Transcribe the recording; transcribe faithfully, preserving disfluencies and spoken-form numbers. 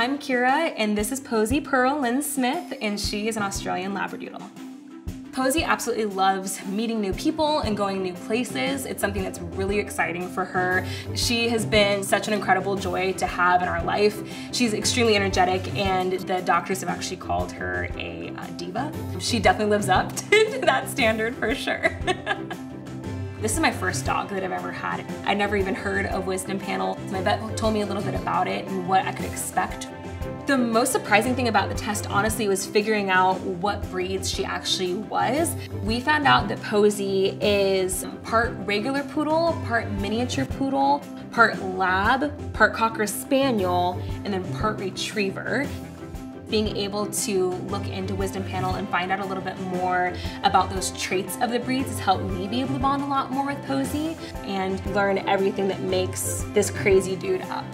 I'm Kira, and this is Posey Pearl Lynn Smith, and she is an Australian Labradoodle. Posey absolutely loves meeting new people and going new places. It's something that's really exciting for her. She has been such an incredible joy to have in our life. She's extremely energetic, and the doctors have actually called her a uh, diva. She definitely lives up to that standard for sure. This is my first dog that I've ever had. I never even heard of Wisdom Panel. My vet told me a little bit about it and what I could expect. The most surprising thing about the test, honestly, was figuring out what breeds she actually was. We found out that Posey is part regular poodle, part miniature poodle, part lab, part cocker spaniel, and then part retriever. Being able to look into Wisdom Panel and find out a little bit more about those traits of the breeds has helped me be able to bond a lot more with Posey and learn everything that makes this crazy dude up.